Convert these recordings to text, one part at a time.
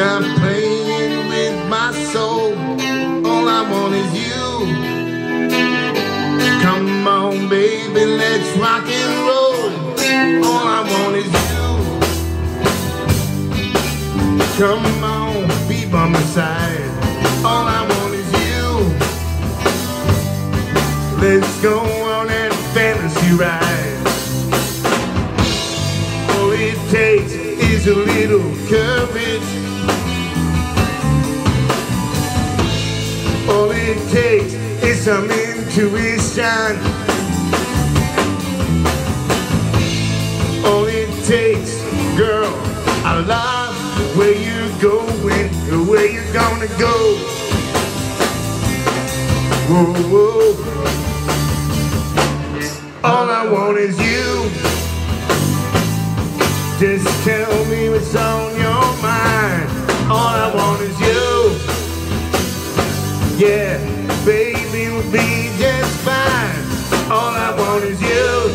I'm playing with my soul. All I want is you. Come on, baby, let's rock and roll. All I want is you. Come on, be by my side. All I want is you. Let's go on that fantasy ride. All it takes is a little courage. All it takes is some intuition. All it takes, girl, I love where you're going, where you're gonna go. Whoa, whoa. All I want is you. Just tell me what's on your mind. All I want is you. Yeah, baby, we'll be just fine. All I want is you.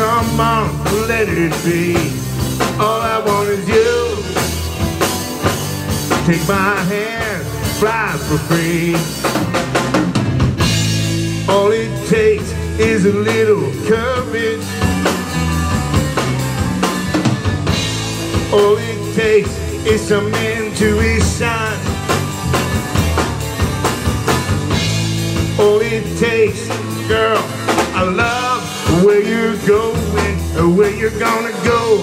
Come on, let it be. All I want is you. Take my hand, fly for free. All it takes is a little courage. All it takes is some intuition. All it takes, girl, I love where you're going, where you're gonna go.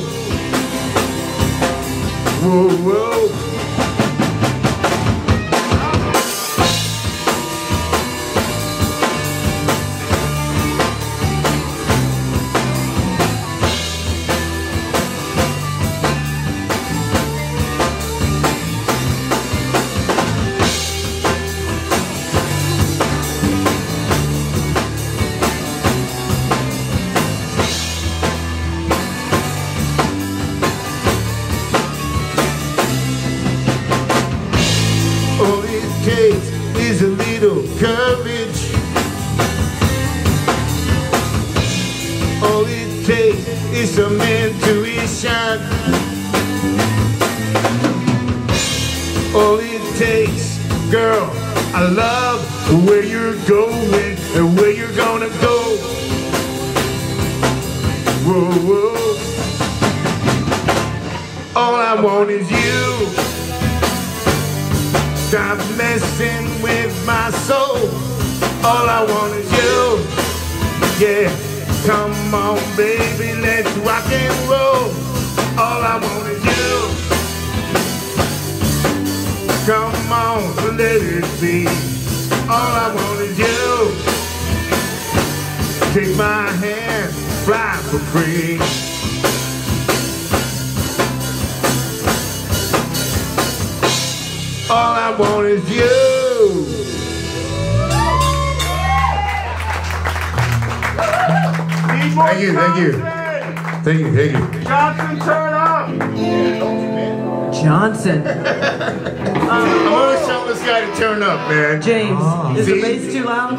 Whoa, whoa. James, is the bass too loud?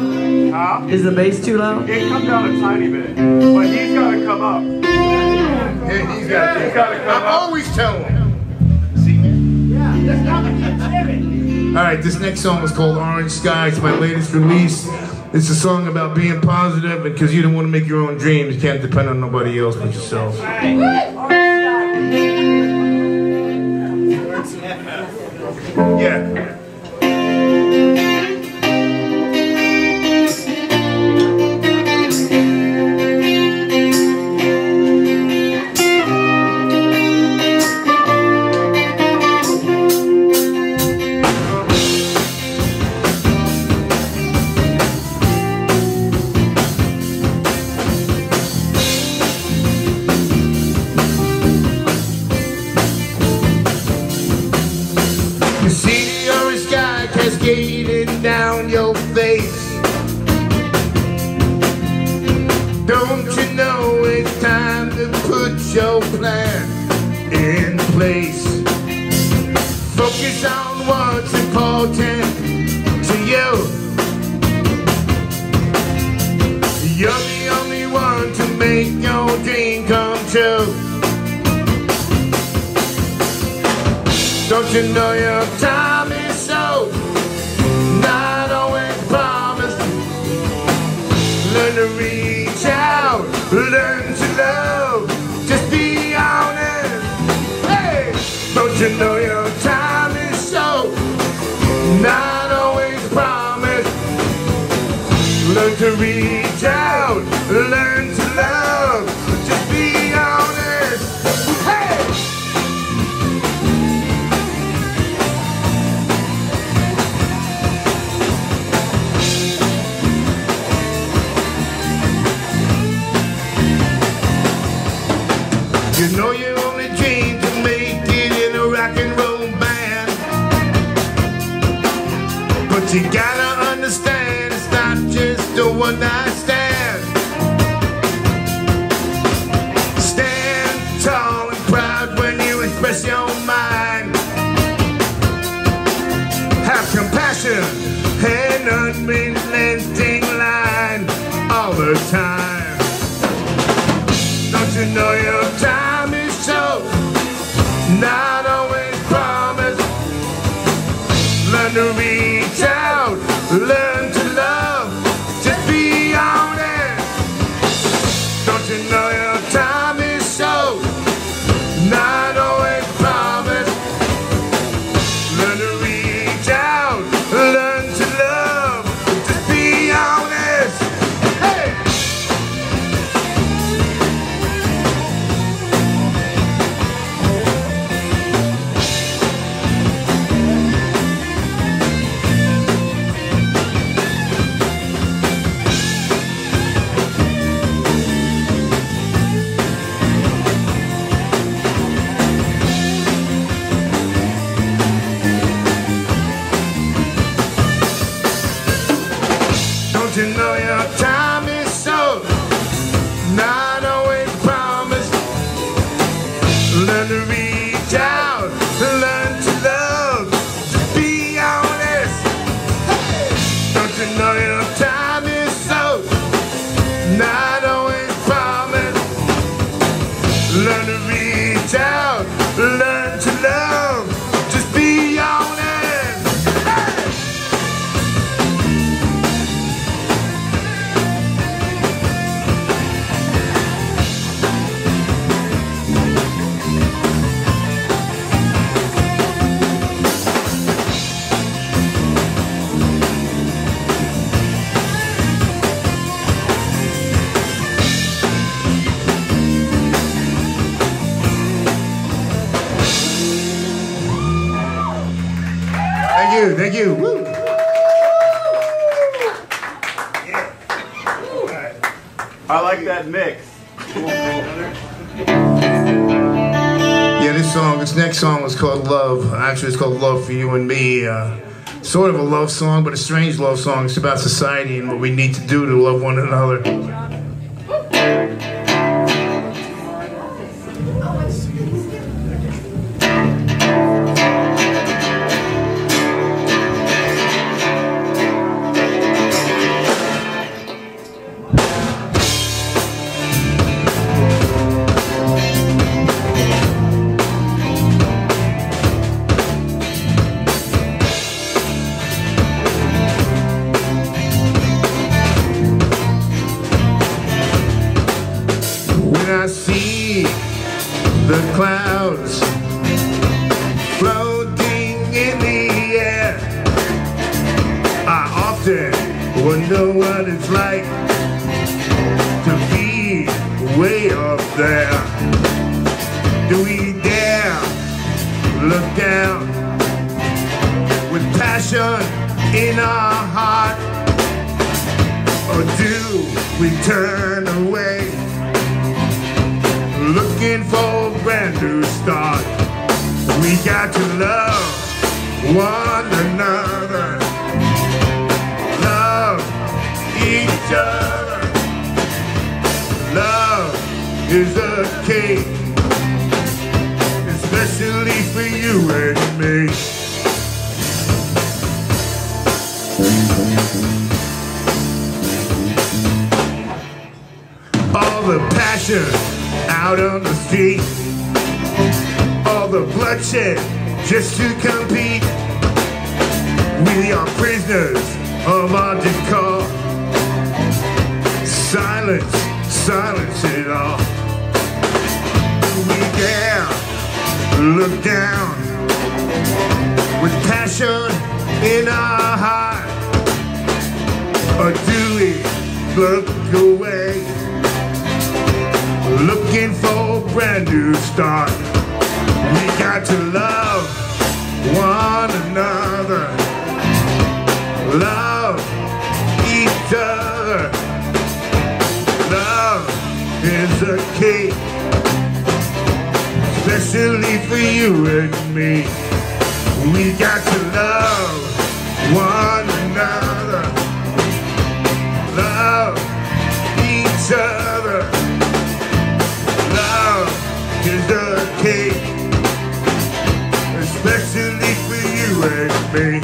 Is the bass too loud? It comes down a tiny bit, but he's got to come up. Yeah, he's got to come up. I always tell him. See? Yeah, that's not the. All right, this next song is called Orange Sky. It's my latest release. It's a song about being positive because you don't want to make your own dreams. You can't depend on nobody else but yourself. Yeah. you know your time is so not always promised. Learn to reach out, learn to love, just be honest. Hey, don't you know your time is so not always promised. Learn to reach out, learn to love, just be honest. You know you only dream to make it in a rock and roll band, but you gotta understand it's not just a one night stand. Stand tall and proud when you express your mind. Have compassion and unrelenting line all the time. You know your time is so not always promised. Learn to reach out, learn to love, just be honest. Don't you know your time is so not always promised. Learn to reach out, learn to love, just be honest. Hey! You know your time is so not always promised. Learn to reach out, learn to love, to be honest. Hey! Don't you know your time is so not always promised. Learn to reach out, learn to love, just be honest. Hey! Thank you. Woo. Yeah. All right. I like that mix. Yeah, this next song was called Love. Actually, it's called Love for You and Me. Sort of a love song, but a strange love song. It's about society and what we need to do to love one another. just to compete. We are prisoners of our decor. Silence, silence it all. We dare look down with passion in our heart. Or do we look away, looking for a brand new start? We got to love one another, love each other. Love is the key, especially for you and me. We got to love one another, love each other. Love is the key, especially for you and me.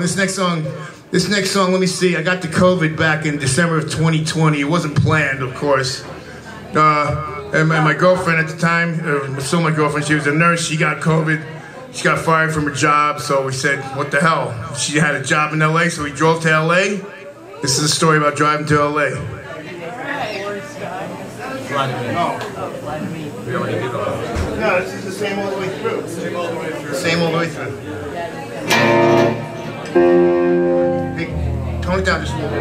This next song, let me see. I got the COVID back in December of 2020. It wasn't planned, of course. And my girlfriend at the time, still my girlfriend, she was a nurse. She got COVID. She got fired from her job. So we said, what the hell? She had a job in L.A., so we drove to L.A. This is a story about driving to L.A. No, this is the same all the way through. Same all the way through. Tone it down just a little bit.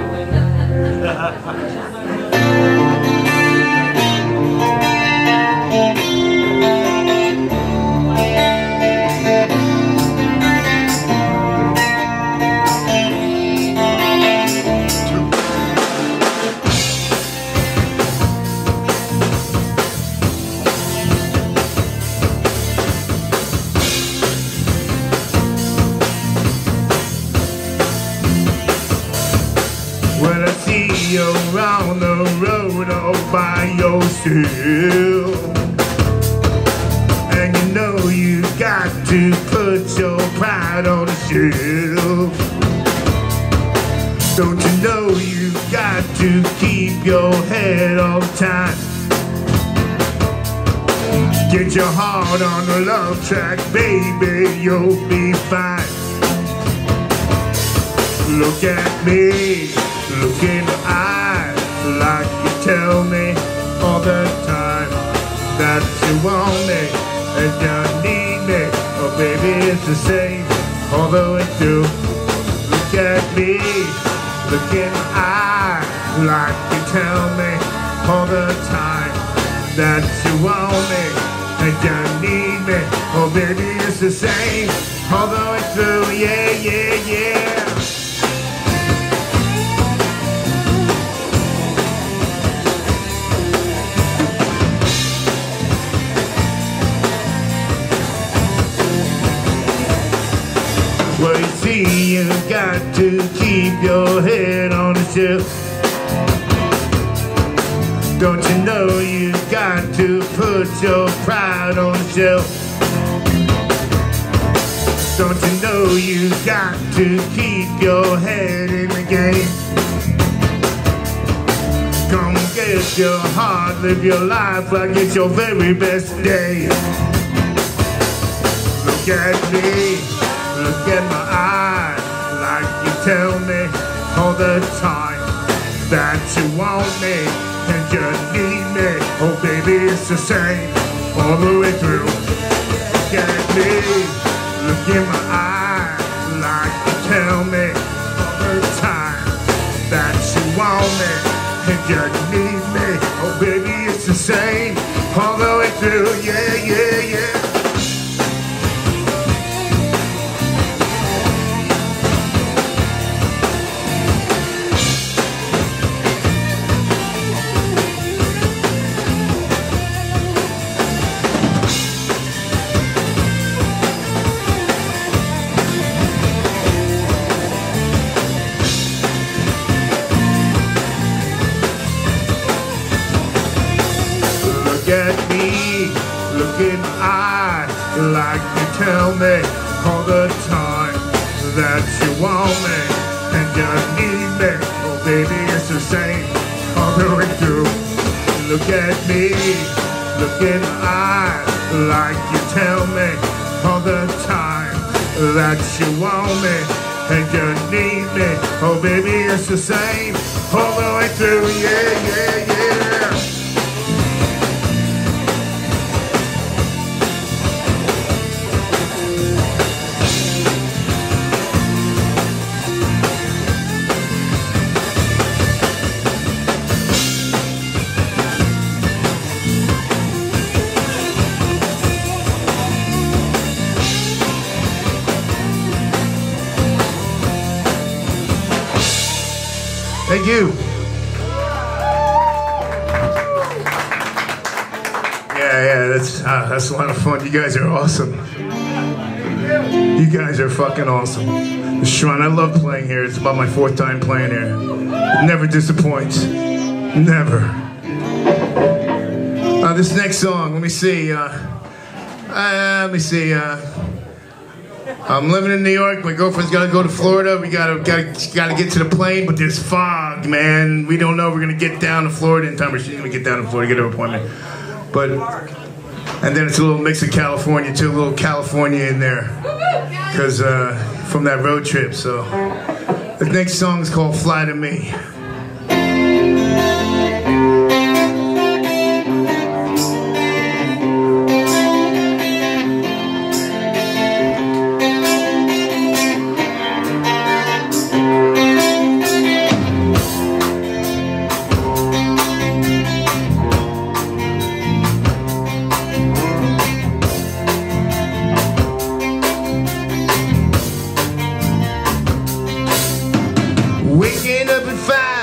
On the road all by yourself, and you know you got to put your pride on the shelf. Don't you know you got to keep your head all the time? Get your heart on the love track, baby, you'll be fine. Look at me, look in the eye, like you tell me all the time that you want me and you need me. Oh baby, it's the same all the way through. Look at me, look in the eye, like you tell me all the time that you want me and you need me. Oh baby, it's the same all the way through. Yeah, yeah, yeah. got to keep your head on the shelf. Don't you know you got to put your pride on the shelf? Don't you know you got to keep your head in the game? Come get your heart, live your life like it's your very best day. Look at me, look at my eyes, like you tell me all the time that you want me and you need me. Oh baby, it's the same all the way through. Look at me. Look in my eyes, like you tell me all the time that you want me and you need me. Oh baby, it's the same all the way through, yeah, yeah, the same all the way through, yeah, yeah, yeah. Thank you. Yeah, that's a lot of fun. You guys are awesome. You guys are fucking awesome. The Shrine, I love playing here. It's about my fourth time playing here. It never disappoints. Never. This next song, let me see. I'm living in New York. My girlfriend's got to go to Florida. We got to get to the plane, but there's fog, man. We don't know if we're gonna get down to Florida in time, or she's gonna get down to Florida, get her appointment. But and then it's a little mix of California too, a little California in there, because from that road trip. So the next song is called "Fly to Me." Waking up at 5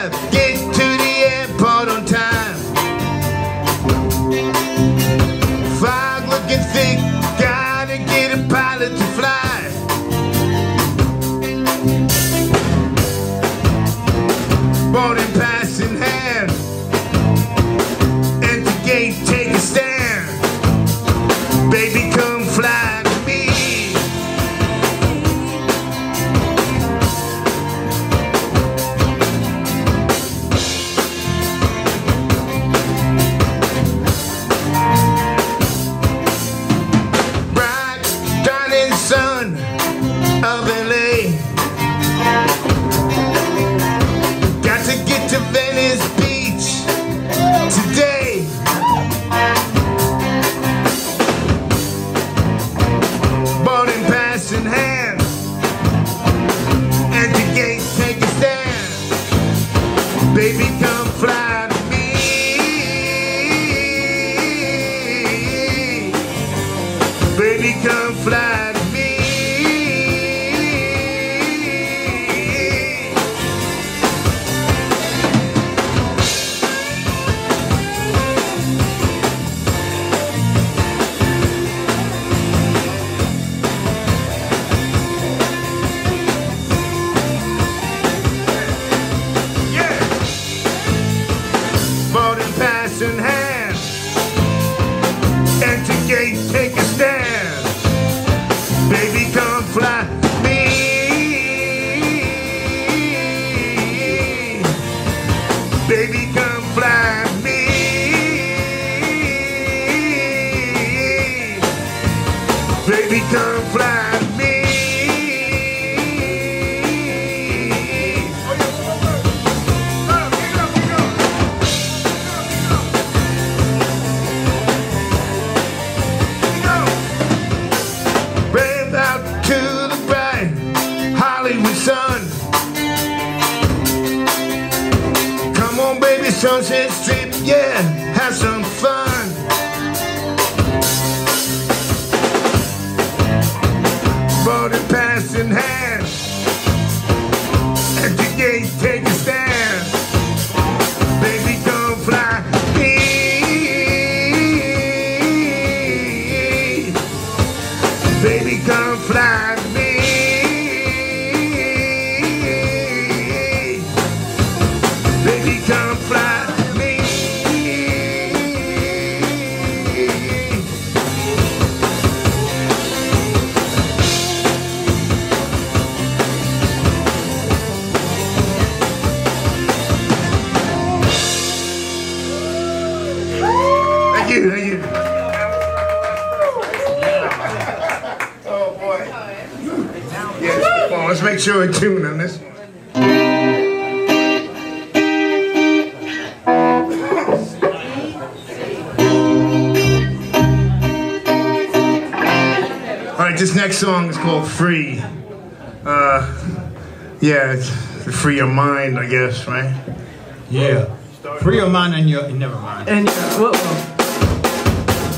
Baby, come fly to me. Brave out to the bright Hollywood sun. Come on, baby, Sunset Strip, yeah, have some fun. Boarding pass in hand, at the gate take a stand. Baby, come fly me. Baby, come fly me. Baby, come fly me. Thank you. Oh boy. Yes, come on, let's make sure we're in tune on this one. Alright, this next song is called Free. Yeah, it's free your mind, I guess, right? Yeah. Free your mind and your... never mind. And whoa.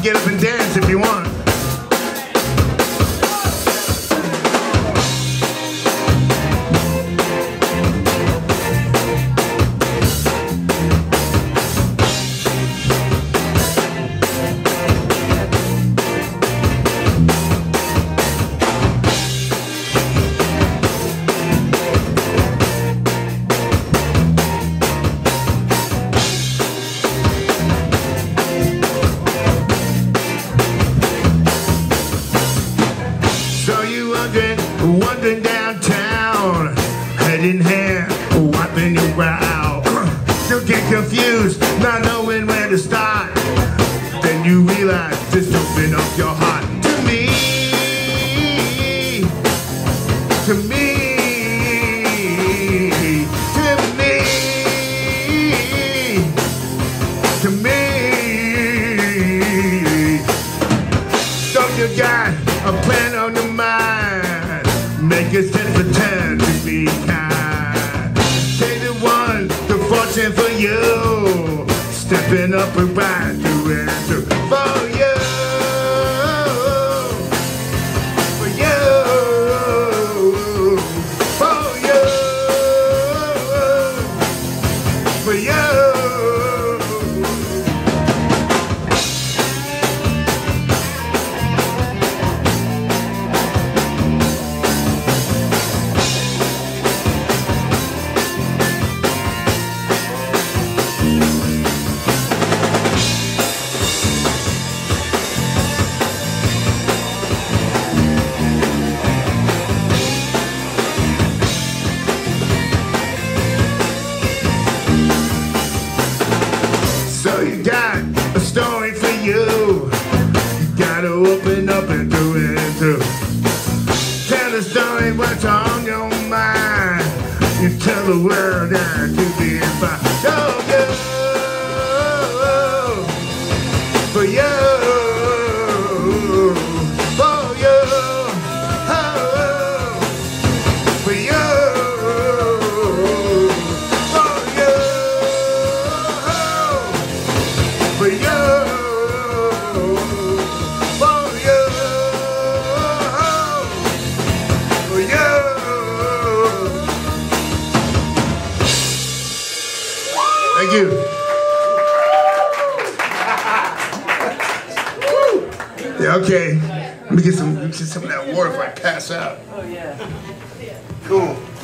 Get up and dance if you want.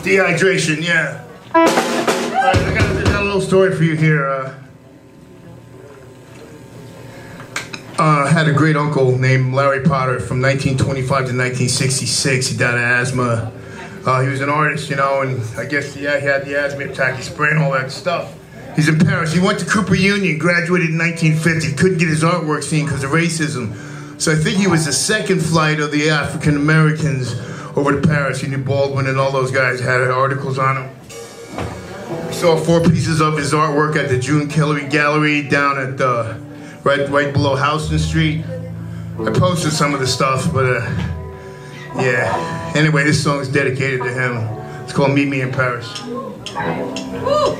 Dehydration, yeah. All right, I got a little story for you here. Had a great uncle named Larry Potter from 1925 to 1966. He died of asthma. He was an artist, you know, and I guess, yeah, he had the asthma attack. He sprained all that stuff. He's in Paris. He went to Cooper Union, graduated in 1950. Couldn't get his artwork seen because of racism. So I think he was the second flight of the African Americans over to Paris. You knew Baldwin and all those guys had articles on him. We saw four pieces of his artwork at the June Kelly Gallery down at right below Houston Street. I posted some of the stuff, but yeah. Anyway, this song is dedicated to him. It's called Meet Me in Paris. Woo!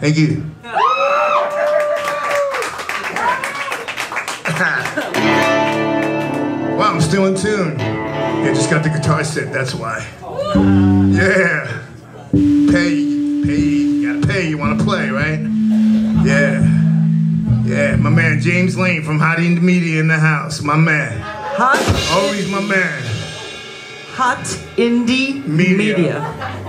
Thank you. Wow, I'm still in tune. Yeah, just got the guitar set, that's why. Yeah. Pay, you gotta pay, you wanna play, right? Yeah. Yeah, my man James Lane from Hot Indie Media in the house, my man. Hot? Always my man. Hot Indie Media.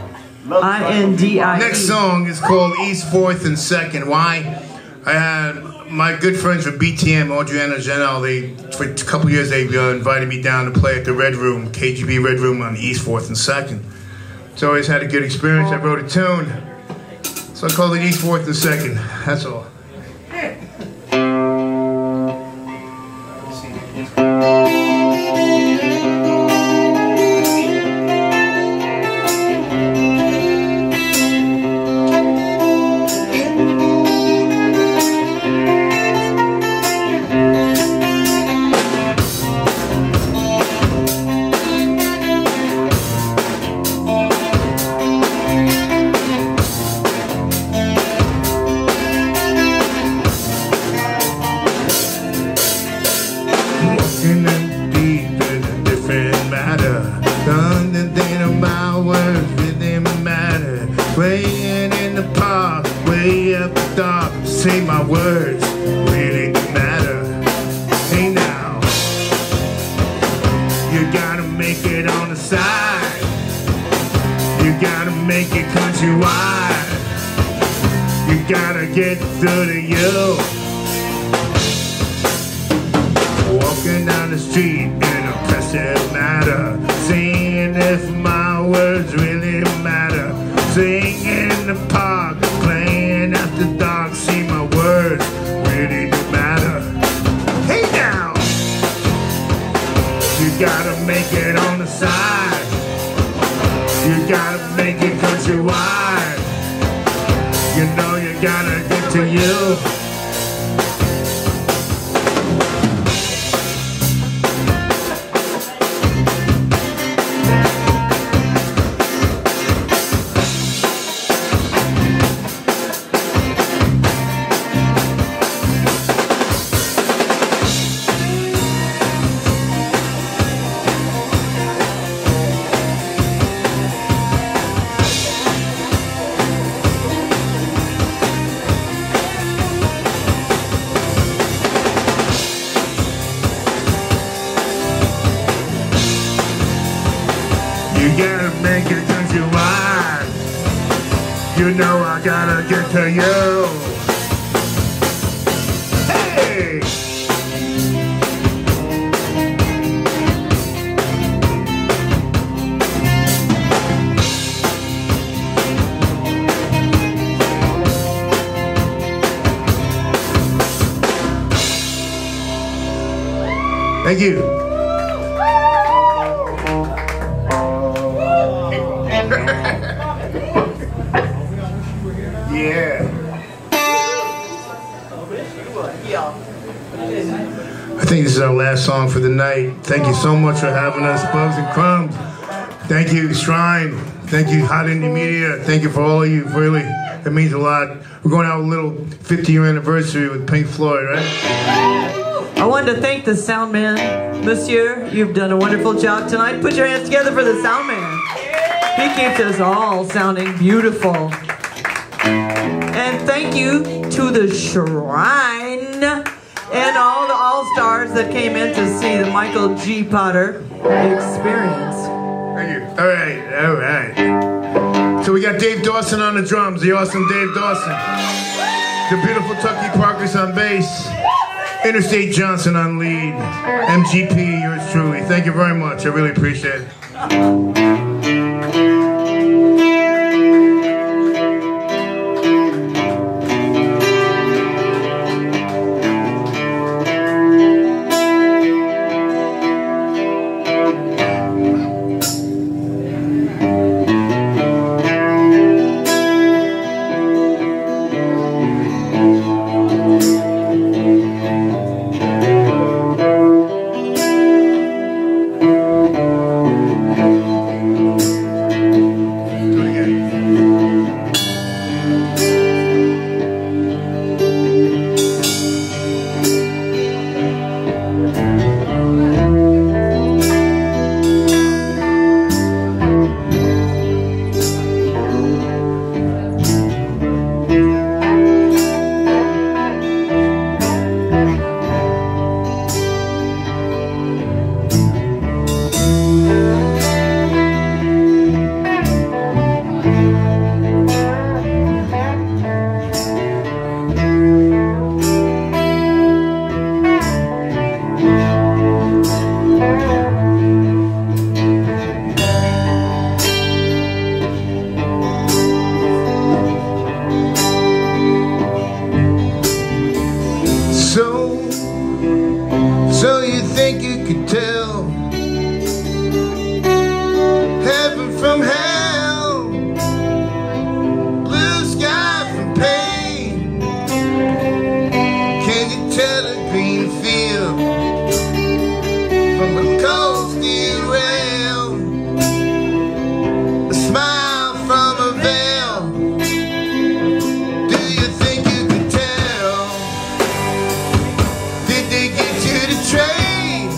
INDIE. Next song is called East 4th and 2nd. Why? I had my good friends from BTM, Adriana and Jenelle, for a couple years they invited me down to play at the Red Room, KGB Red Room on East 4th and 2nd. So I always had a good experience. I wrote a tune. So I called it East 4th and 2nd. That's all. Walking down the street and gotta make it on the side. You gotta make it countrywide. You know you gotta get to you. Gotta get to you. Hey! Thank you. This is our last song for the night. Thank you so much for having us, Bugs and Crumbs. Thank you, Shrine. Thank you, Hot Indie Media. Thank you for all of you. Really, it means a lot. We're going out a little 50-year anniversary with Pink Floyd, right? I wanted to thank the sound man. Monsieur, you've done a wonderful job tonight. Put your hands together for the sound man. He keeps us all sounding beautiful. And thank you to the Shrine. And all the all-stars that came in to see the Michael G. Potter experience. Thank you. All right, all right. So we got Dave Dawson on the drums, the awesome Dave Dawson. The beautiful Tucky Parker's on bass. Interstate Johnson on lead. MGP, yours truly. Thank you very much. I really appreciate it. Train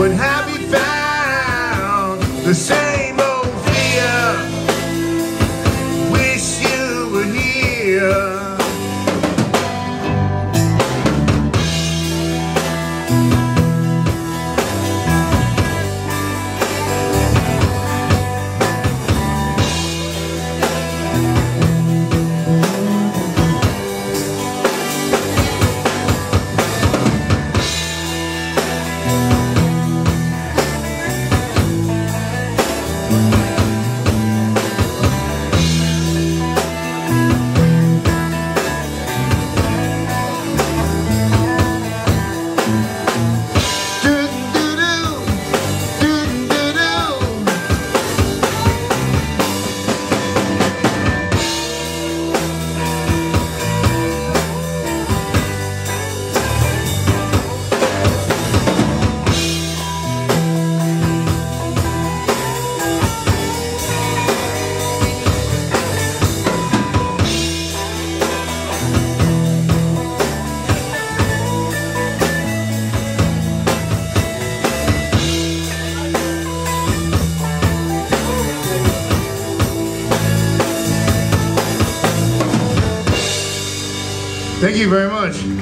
would have we found the same old fear? Wish you were here. Thank you very much. Thank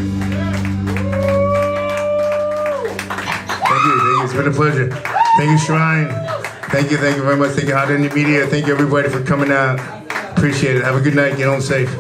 you, thank you. It's been a pleasure. Thank you, Shrine. Thank you very much. Thank you, Hot Indie Media. Thank you, everybody, for coming out. Appreciate it. Have a good night. Get home safe.